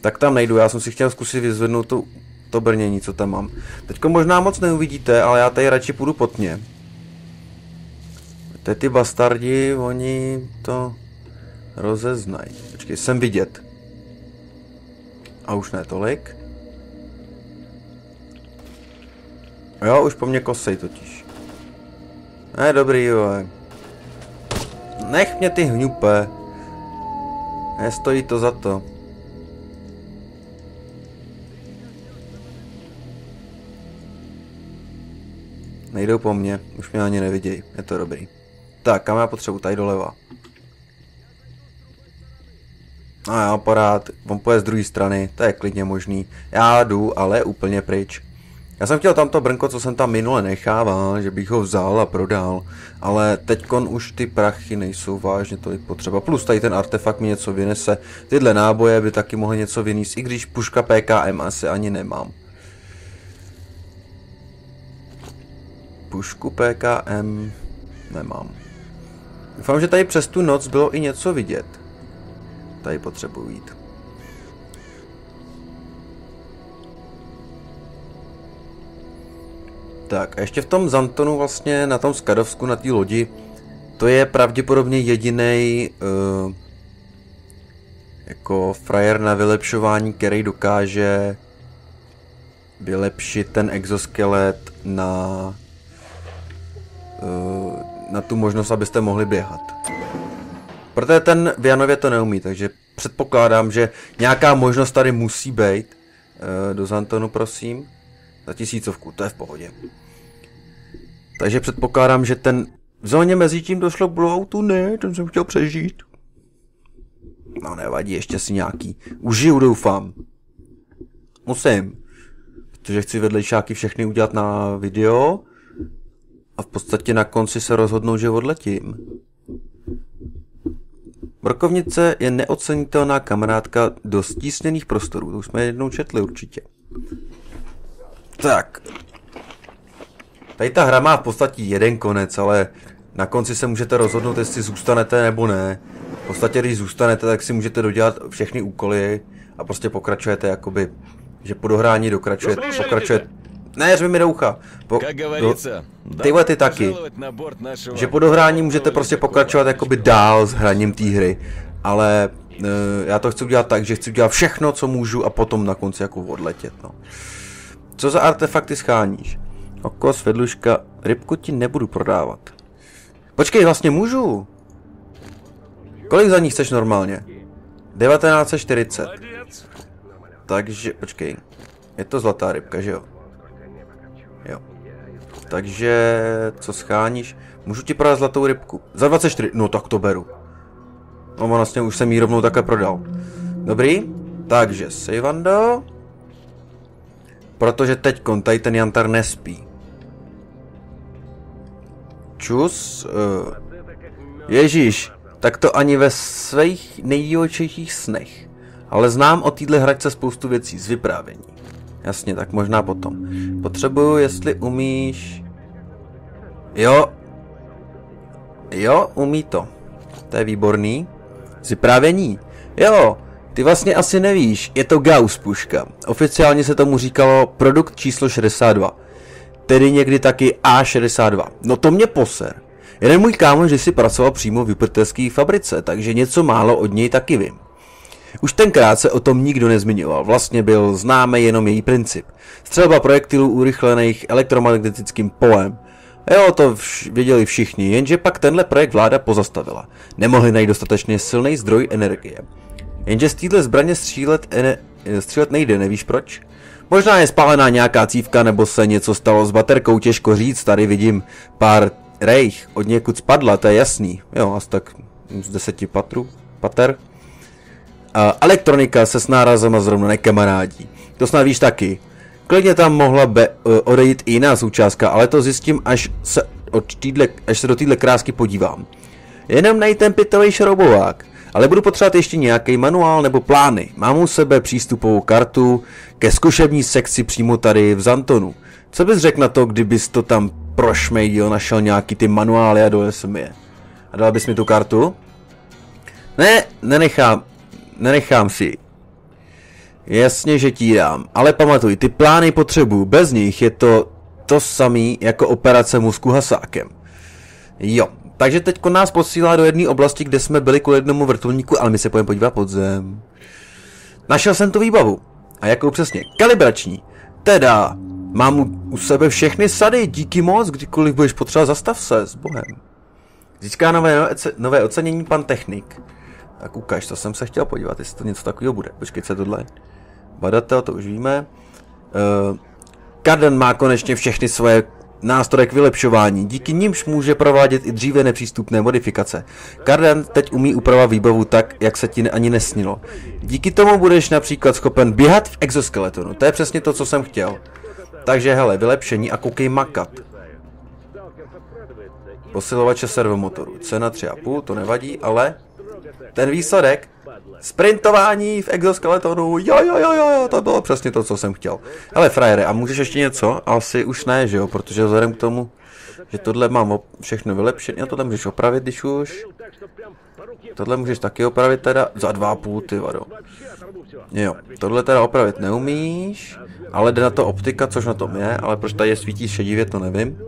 Tak tam nejdu, já jsem si chtěl zkusit vyzvednout to, to brnění, co tam mám. Teďko možná moc neuvidíte, ale já tady radši půjdu potně. Teď ty bastardi, oni to... Rozeznaj. Počkej, jsem vidět. A už ne tolik. Jo, už po mně kosej totiž. Ne, dobrý, jo. Nech mě ty hňupe. Nestojí to za to. Nejdou po mně, už mě ani nevidějí, je to dobrý. Tak, kam já potřebuji? Tady doleva. A já aparát, on půjde z druhé strany, to je klidně možný. Já jdu, ale úplně pryč. Já jsem chtěl tamto brnko, co jsem tam minule nechával, že bych ho vzal a prodal, ale teďkon už ty prachy nejsou vážně tolik potřeba. Plus tady ten artefakt mi něco vynese, tyhle náboje by taky mohly něco vynést, i když puška P K M asi ani nemám. Pušku P K M nemám. Doufám, že tady přes tu noc bylo i něco vidět. Tady potřebuji jít. Tak a ještě v tom Zantonu vlastně na tom Skadovsku, na té lodi, to je pravděpodobně jediný uh, jako frajer na vylepšování, který dokáže vylepšit ten exoskelet na uh, na tu možnost, abyste mohli běhat. Protože ten v Janově to neumí, takže předpokládám, že nějaká možnost tady musí být. Uh, do Zantonu prosím. Za tisícovku, to je v pohodě. Takže předpokládám, že ten... V zóně mezi tím došlo k blowoutu, ne, ten jsem chtěl přežít. No nevadí, ještě si nějaký. Užiju, doufám. Musím. Protože chci vedlejšáky všechny udělat na video. A v podstatě na konci se rozhodnou, že odletím. Brokovnice je neocenitelná kamarádka do stísněných prostorů. To už jsme jednou četli určitě. Tak, tady ta hra má v podstatě jeden konec, ale na konci se můžete rozhodnout, jestli zůstanete nebo ne. V podstatě, když zůstanete, tak si můžete dodělat všechny úkoly a prostě pokračujete jakoby, že po dohrání dokračuje, pokračuje... Ne, řvi mi do ucha. Po, do, tyhle ty taky. Že po dohrání můžete prostě pokračovat jakoby dál s hraním té hry, ale uh, já to chci udělat tak, že chci udělat všechno, co můžu a potom na konci jako odletět, no. Co za artefakty scháníš? Oko, svedluška, rybku ti nebudu prodávat. Počkej, vlastně můžu? Kolik za ní chceš normálně? devatenáct set čtyřicet. Takže, počkej. Je to zlatá rybka, že jo? Jo. Takže, co scháníš? Můžu ti prodat zlatou rybku. Za dvacet čtyři, no tak to beru. No vlastně už jsem jí rovnou takhle prodal. Dobrý, takže Sejvando. Protože teď tady ten jantar nespí. Čus. Uh. Ježíš, tak to ani ve svých nejdivočejších snech. Ale znám o téhle hračce spoustu věcí z vyprávění. Jasně, tak možná potom. Potřebuju, jestli umíš... Jo. Jo, umí to. To je výborný. Z vyprávění. Jo. Ty vlastně asi nevíš, je to Gauss puška. Oficiálně se tomu říkalo produkt číslo šedesát dva. Tedy někdy taky A šedesát dva. No to mě poser. Jeden můj kámoš kdysi pracoval přímo v vypratelské fabrice, takže něco málo od něj taky vím. Už tenkrát se o tom nikdo nezmiňoval, vlastně byl známý jenom její princip. Střelba projektilů urychlených elektromagnetickým polem. Jo, to vš věděli všichni, jenže pak tenhle projekt vláda pozastavila. Nemohli najít dostatečně silný zdroj energie. Jenže z téhle zbraně střílet, ene, střílet nejde, nevíš proč? Možná je spálená nějaká cívka, nebo se něco stalo s baterkou, těžko říct, tady vidím pár rejch, od někud spadla, to je jasný. Jo, asi tak z deseti patrů, pater. A elektronika se s nárazama zrovna nekamarádí, to snad víš taky. Klidně tam mohla be, odejít i jiná součástka, ale to zjistím, až se, od týdle, až se do téhle krásky podívám. Jenom najít ten pitový šroubovák. Ale budu potřebovat ještě nějaký manuál nebo plány. Mám u sebe přístupovou kartu ke zkušební sekci přímo tady v Zantonu. Co bys řekl na to, kdybys to tam prošmejdil, našel nějaký ty manuály a donesl mi je? A dal bys mi tu kartu? Ne, nenechám, nenechám si. Jasně, že ti dám. Ale pamatuj, ty plány potřebuju. Bez nich je to to samý jako operace mozku hasákem. Jo. Takže teď nás posílá do jedné oblasti, kde jsme byli kvůli jednomu vrtulníku, ale my se pojďme podívat pod zem. Našel jsem tu výbavu. A jakou přesně? Kalibrační. Teda, mám u sebe všechny sady, díky moc, kdykoliv budeš potřeba, zastav se, s bohem. Získá nové, nové ocenění pan technik. Tak ukáž, to jsem se chtěl podívat, jestli to něco takového bude. Počkej, co tohle? Badatel, to už víme. Uh, Kardan má konečně všechny svoje nástroje k vylepšování, díky nimž může provádět i dříve nepřístupné modifikace. Kardan teď umí upravovat výbavu tak, jak se ti ani nesnilo. Díky tomu budeš například schopen běhat v exoskeletonu, to je přesně to, co jsem chtěl. Takže hele, vylepšení a koukej makat. Posilovače servomotoru, cena tři a půl, to nevadí, ale ten výsledek, sprintování v exoskeletonu, jo, jo, jo, jo, to bylo přesně to, co jsem chtěl. Hele, frajere, a můžeš ještě něco? Asi už ne, že jo, protože vzhledem k tomu, že tohle mám všechno vylepšené, a tohle můžeš opravit, když už. Tohle můžeš taky opravit teda za dva a půl, ty vado. Jo, tohle teda opravit neumíš, ale jde na to optika, což na tom je, ale proč tady je svítí šedivě, to nevím.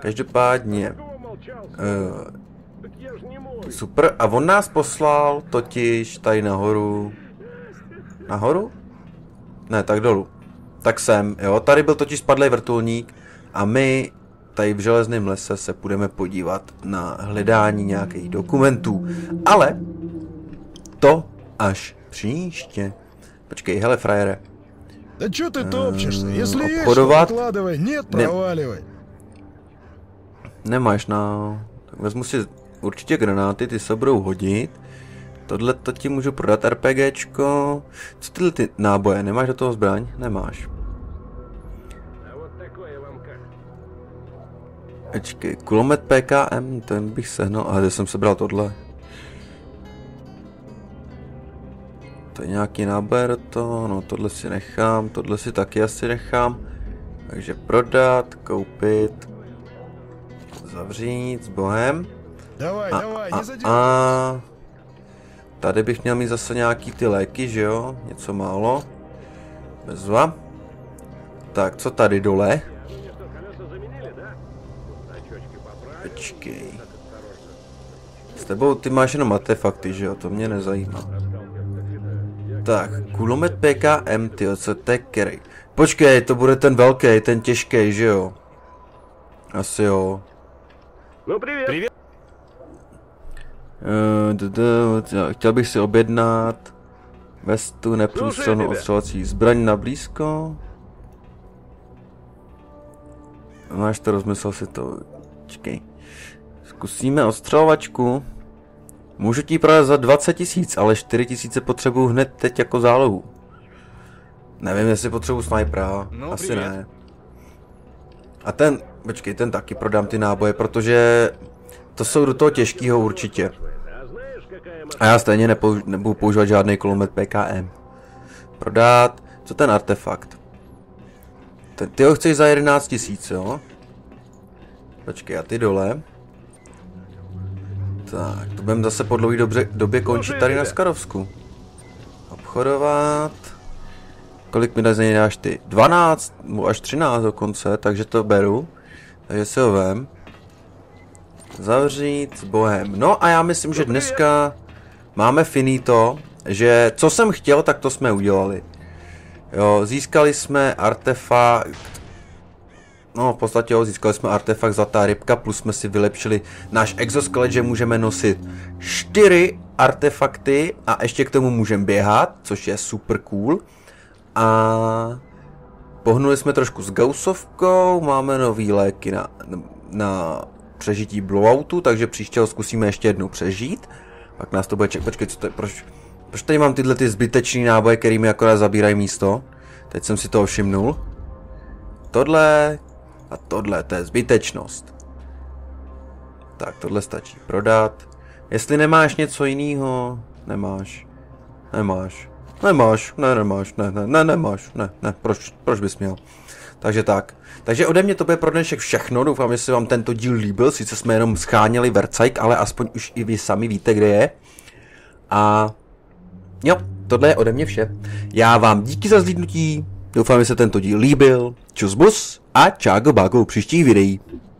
Každopádně, uh, super, a on nás poslal totiž tady nahoru. Nahoru? Ne, tak dolů. Tak sem, jo, tady byl totiž spadlý vrtulník a my tady v železném lese se půjdeme podívat na hledání nějakých dokumentů. Ale to až příště. Počkej, hele, frajere. Da čo ty topčeš? Jestli je, odkladávej, net, provalivej. Nemáš na... Tak vezmu si... Určitě granáty, ty se budou hodit. Tohle to ti můžu prodat RPGčko. Co tyhle ty náboje? Nemáš do toho zbraň? Nemáš. Ačkej, kulomet P K M, ten bych sehnal. A kde jsem sebral tohle? To je nějaký náboje do toho. No tohle si nechám, tohle si taky asi nechám. Takže prodat, koupit, zavřít s bohem. A, a, a tady bych měl mít zase nějaký ty léky, že jo? Něco málo. Bezva. Tak, co tady dole? Počkej. S tebou ty máš jenom artefakty, že jo? To mě nezajímá. Tak, kulomet P K M, tyjo, co to je kerej? Počkej, to bude ten velký, ten těžký, že jo? Asi jo. No, privět. Uh, d -d -d chtěl bych si objednat vestu neprůstřelnou odstřelovací zbraň na blízko. Máš to, rozmyslel si to. Čekej. Zkusíme odstřelovačku. Můžu ti prodat za dvacet tisíc, ale čtyři tisíce potřebuju hned teď jako zálohu. Nevím, jestli potřebuju snajpera. No, asi privět. Ne. A ten, počkej, ten taky prodám ty náboje, protože to jsou do toho těžkého určitě. A já stejně nepouž nebudu používat žádný kulomet P K M. Prodat. Co ten artefakt? Ten, ty ho chceš za jedenáct tisíc, jo? Počkej, a ty dole. Tak, to budeme zase po dlouhé době, době končit tady na Skarovsku. Obchodovat. Kolik mi dnes dáš ty? dvanáct, až třináct dokonce, takže to beru. Takže si ho vem. Zavřít s bohem. No a já myslím, že dneska máme finito, že co jsem chtěl, tak to jsme udělali. Jo, získali jsme artefakt. No v podstatě jo, získali jsme artefakt zlatá rybka, plus jsme si vylepšili náš exoskelet, že můžeme nosit čtyři artefakty a ještě k tomu můžeme běhat, což je super cool. A pohnuli jsme trošku s gausovkou, máme nový léky na... na přežití blowoutu, takže příště ho zkusíme ještě jednou přežít. Pak nás to bude čekat. Počkej, co to je, proč, proč tady mám tyhle ty zbytečný náboje, který mi akorát zabírají místo? Teď jsem si toho všimnul. Tohle a tohle, to je zbytečnost. Tak, tohle stačí prodat. Jestli nemáš něco jiného, nemáš, nemáš, nemáš, ne, nemáš, ne, ne, ne, nemáš, ne, ne, proč, proč bys měl? Takže tak. Takže ode mě to bude pro dnešek všechno. Doufám, že se vám tento díl líbil. Sice jsme jenom scháněli Vercajk, ale aspoň už i vy sami víte, kde je. A jo, tohle je ode mě vše. Já vám díky za zhlídnutí. Doufám, že se tento díl líbil. Čus bus a čágo bágo příštích videí.